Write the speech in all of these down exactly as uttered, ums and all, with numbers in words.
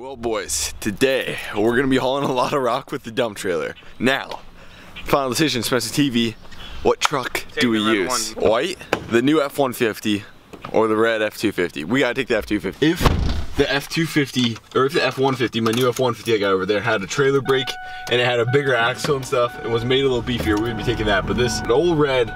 Well boys, today we're gonna be hauling a lot of rock with the dump trailer. Now, final decision, Spencer T V, what truck take do we use? One. White, the new F one fifty, or the red F two fifty? We gotta take the F two fifty. If the F two fifty, or if the F one fifty, my new F one fifty I got over there, had a trailer brake, and it had a bigger axle and stuff, and was made a little beefier, we would be taking that. But this O L E red,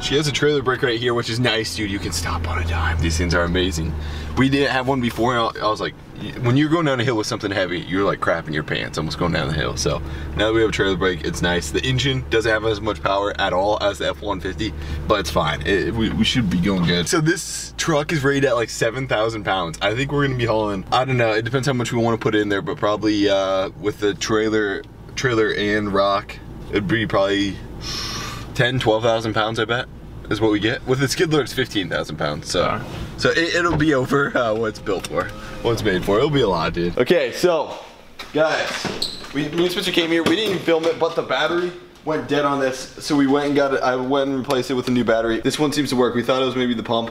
she has a trailer brake right here, which is nice, dude. You can stop on a dime. These things are amazing. We didn't have one before, and I was like, when you're going down a hill with something heavy, you're like crapping your pants, almost going down the hill. So now that we have a trailer brake, it's nice. The engine doesn't have as much power at all as the F one fifty, but it's fine. It, we, we should be going good. So this truck is rated at like seven thousand pounds. I think we're gonna be hauling, I don't know, it depends how much we wanna put in there, but probably uh, with the trailer, trailer and rock, it'd be probably ten, twelve thousand pounds, I bet, is what we get. With the skid loader, it's fifteen thousand pounds, so right. So it, it'll be over uh, what it's built for, what it's made for. It'll be a lot, dude. Okay, so, guys, we, me and Spencer came here, we didn't even film it, but the battery went dead on this, so we went and got it, I went and replaced it with a new battery. This one seems to work. We thought it was maybe the pump,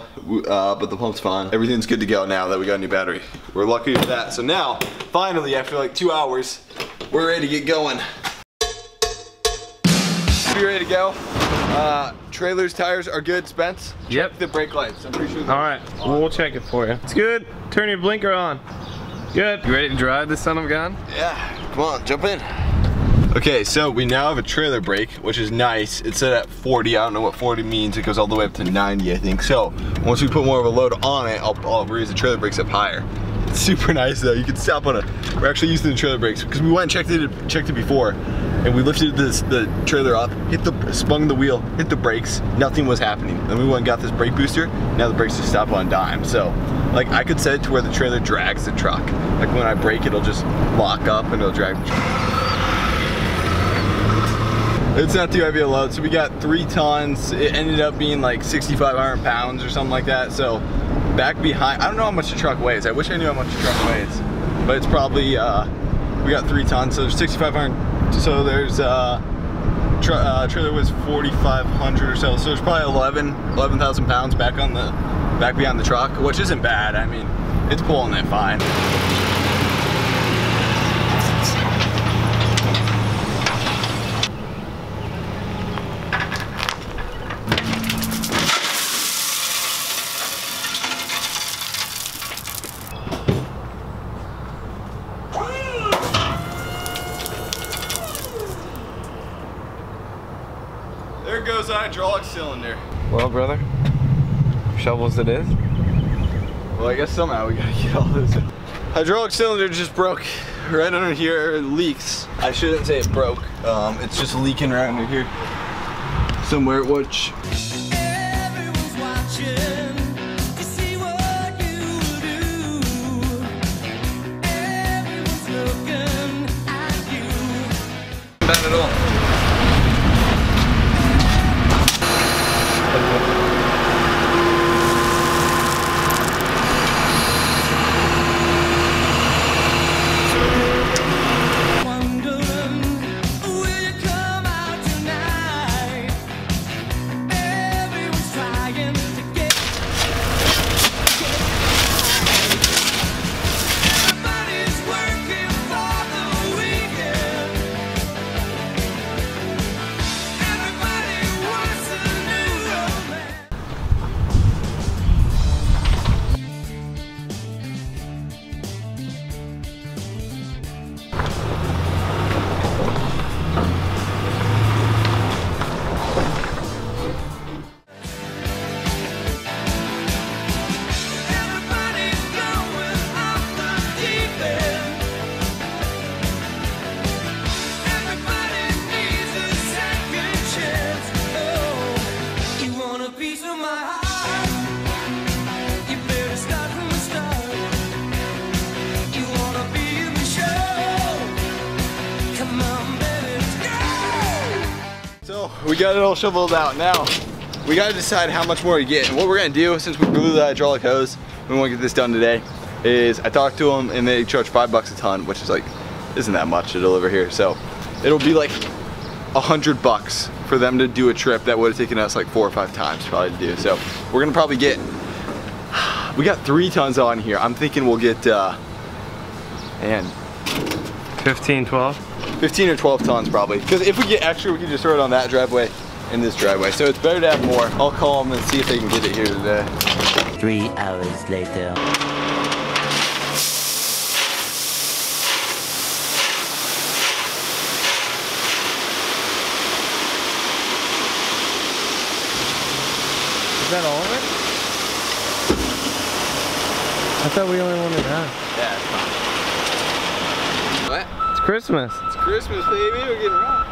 uh, but the pump's fine. Everything's good to go now that we got a new battery. We're lucky with that. So now, finally, after like two hours, we're ready to get going. Ready to go. Uh, trailers, tires are good, Spence. Yep. Check the brake lights. I'm pretty sure. All right, on. We'll check it for you. It's good. Turn your blinker on. Good. You ready to drive this son of a gun? Yeah. Come on, jump in. Okay, so we now have a trailer brake, which is nice. It's set at forty. I don't know what forty means. It goes all the way up to ninety, I think. So once we put more of a load on it, I'll, I'll raise the trailer brakes up higher. It's super nice though. You can stop on a. We're actually using the trailer brakes because we went and checked it, checked it before. And we lifted this, the trailer up, hit the, spun the wheel, hit the brakes, nothing was happening. Then we went and got this brake booster, now the brakes just stop on dime. So, like I could set it to where the trailer drags the truck. Like when I brake, it'll just lock up and it'll drag the truck. It's not too heavy a load, so we got three tons. It ended up being like sixty-five hundred pounds or something like that. So, back behind, I don't know how much the truck weighs. I wish I knew how much the truck weighs. But it's probably, uh, we got three tons, so there's sixty-five hundred. So there's uh, tra uh trailer was forty-five hundred or so, so there's probably eleven thousand pounds back on the back behind the truck, which isn't bad. I mean, it's pulling it fine. There goes the hydraulic cylinder. Well, brother, shovels it is. Well, I guess somehow we gotta get all this out. Hydraulic cylinder just broke right under here. It leaks. I shouldn't say it broke. Um, it's just leaking right under here somewhere, which. Everyone's watching to see what you do. Everyone's looking at you. Bad at all. We got it all shoveled out. Now, we gotta decide how much more to get. And what we're gonna do, since we blew the hydraulic hose, we wanna get this done today, is I talked to them and they charge five bucks a ton, which is like, isn't that much to deliver here. So, it'll be like a hundred bucks for them to do a trip that would've taken us like four or five times probably to do. So, we're gonna probably get, we got three tons on here. I'm thinking we'll get, uh, And fifteen, twelve? fifteen or twelve tons probably. Because if we get extra, we can just throw it on that driveway and this driveway. So it's better to have more. I'll call them and see if they can get it here today. Three hours later. Is that all of it? I thought we only wanted half. Yeah, it's fine. What? It's Christmas. It's Christmas, baby. We're getting rocked.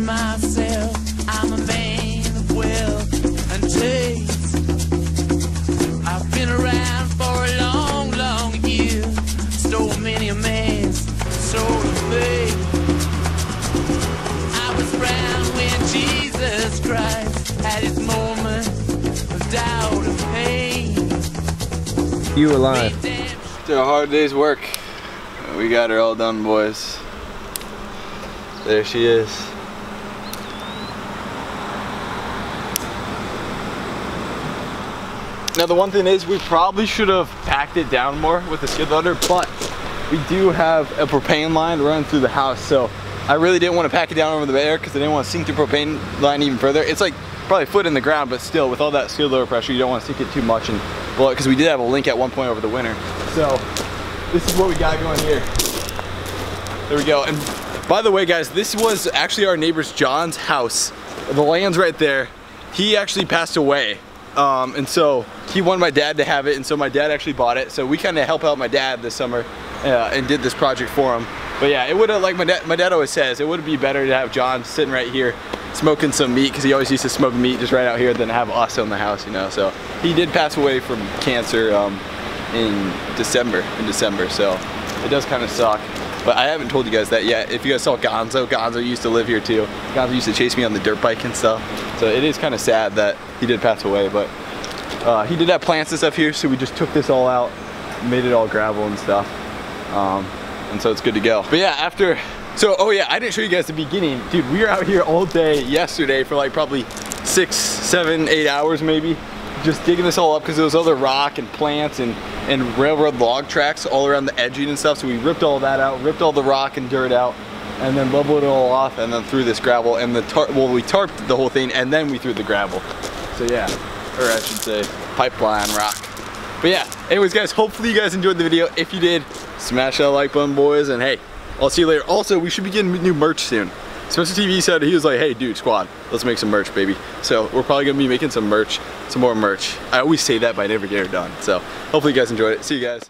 Myself, I'm a man of wealth and taste. I've been around for a long, long year. Stole many a man's soul of faith. I was around when Jesus Christ had his moment of doubt and pain. You alive? After a hard day's work, we got her all done, boys. There she is. Now the one thing is, we probably should have packed it down more with the skid loader, but we do have a propane line running through the house, so I really didn't want to pack it down over the air because I didn't want to sink the propane line even further. It's like probably a foot in the ground, but still with all that skid loader pressure, you don't want to sink it too much and blow it, because we did have a leak at one point over the winter. So this is what we got going here. There we go. And by the way, guys, this was actually our neighbor's John's house. The land's right there. He actually passed away. Um, and so he wanted my dad to have it, and so my dad actually bought it. So we kind of helped out my dad this summer uh, and did this project for him. But yeah, it would have, like my dad, my dad always says, it would be better to have John sitting right here smoking some meat, because he always used to smoke meat just right out here than have us in the house, you know. So he did pass away from cancer um, in December, in December. So it does kind of suck. But I haven't told you guys that yet. If you guys saw Gonzo, Gonzo used to live here too. Gonzo used to chase me on the dirt bike and stuff. So it is kind of sad that he did pass away, but uh, he did have plants and stuff here, so we just took this all out, made it all gravel and stuff. Um, and so it's good to go. But yeah, after, so, oh yeah, I didn't show you guys the beginning. Dude, we were out here all day yesterday for like probably six, seven, eight hours maybe, just digging this all up because there was other rock and plants and, and railroad log tracks all around the edging and stuff. So we ripped all that out, ripped all the rock and dirt out, and then leveled it all off, and then threw this gravel and the tarp, well, we tarped the whole thing and then we threw the gravel. So yeah, or I should say pipeline rock. But yeah, anyways guys, hopefully you guys enjoyed the video. If you did, smash that like button, boys, and hey, I'll see you later. Also, we should be getting new merch soon. Spencer T V said, he was like, hey dude, squad, let's make some merch, baby. So we're probably gonna be making some merch, some more merch. I always say that, but I never get it done. So hopefully you guys enjoyed it. See you guys.